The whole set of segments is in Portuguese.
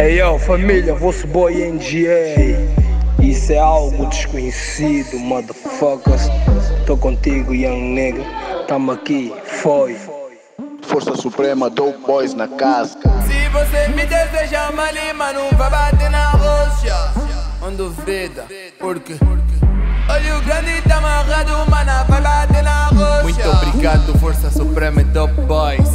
Ei, ó, família, vosso boy NGA. Isso é algo desconhecido, motherfuckers. Tô contigo, young nigga. Tamo aqui, foi. Força Suprema, Dope Boys na casa. Se você me deseja mal, mano, vai bater na rocha. Não duvida, porque olho grande tá amarrado, mano, vai bater na rocha. Muito obrigado, Força Suprema e Dope Boys.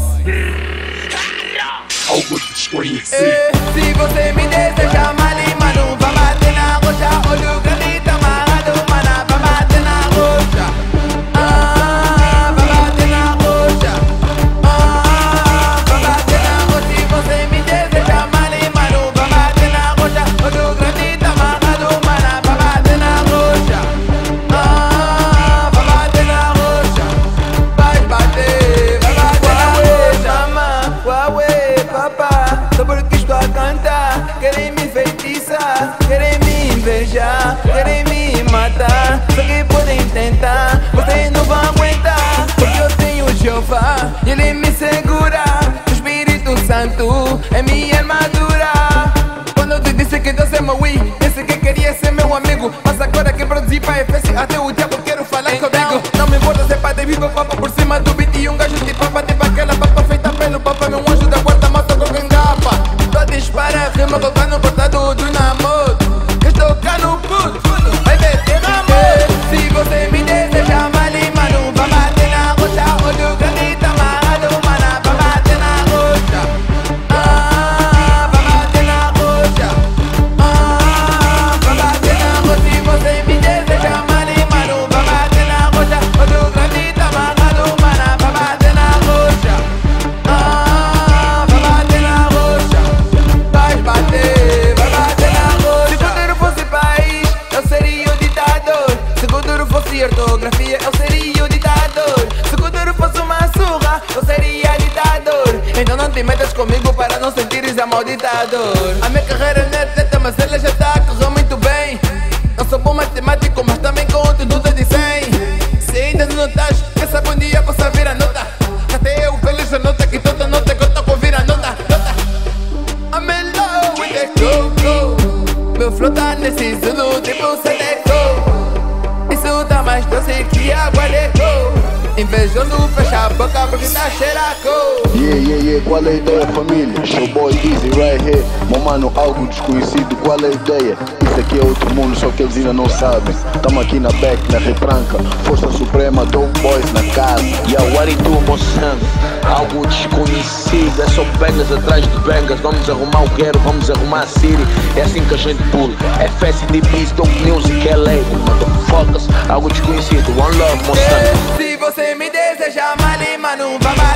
Algo desconhecido. Se você me deseja mal, mano, vai bater na rocha. Olho grande tá amarrado, mano, vai bater na rocha. Vai bater na rocha. Vai bater na rocha. Se você me deseja mal, mano, vai bater na rocha. Olho grande tá amarrado, mano, vai bater na rocha. Vai bater na rocha. Vai bater na rocha. Papá, só porque estou a cantar. Querem me feitiçar, querem me invejar, querem me matar. Só que podem tentar, vocês não vão aguentar. Porque eu tenho Jeová e Ele me segura. O Espírito Santo é minha armadura. Quando eu te disse que Deus é Maui, disse que queria ser meu amigo. Mas agora que produzi pra FS, até o diabo quero falar então, comigo. Não me importa se é padre vivo, papa por cima do beat. E um gajo de papa, tipo aquela papa feita pelo papa, meu anjo da guarda. Dispara, rima, tocar no portado do namoro. Que estou cá no puto, vai meter na mão. Se você me deseja mal, mano, vai bater na rocha. Olho grande tá amarrado, mano, vai bater na rocha. Vai bater na rocha. Vai bater na rocha. Se você me deseja mal, mano, vai bater na rocha. Olho grande tá amarrado, mano, vai bater na rocha. Vai bater na rocha. Vai bater na rocha. Se futuro fosse país, eu seria o ditador. Se futuro fosse ortografia, eu seria o ditador. Se futuro fosse uma surra, eu seria ditador. Então não te metas comigo para não sentires amalditador. A minha carreira é neta, mas ela já tá, correu muito bem. Não sou bom matemático, mas também conto tudo de 100. Se ainda não notas, pensa bom dia, possa vir a nota. Até eu feliz a nota, que toda nota que eu toco vira nota. Meu flow tá nesse zulu, tipo selecto. Isso tá mais doce que água de invejoso, fecha a boca porque tá cheiraco. Qual é a ideia, família? Showboy Dizzy right here. Meu mano, algo desconhecido, qual é a ideia? Isso aqui é outro mundo, só que eles ainda não sabem. Tamo aqui na back, na retranca. Força Suprema, Dope Boys na casa. What it do, moção? Algo desconhecido, é só bangers atrás de bangers. Vamos arrumar o guero, vamos arrumar a city. É assim que a gente pula. FS, DBs, Dope Music, é lei. Motherfuckers, algo desconhecido, one love, moção. Se você me deseja mal, mano, vai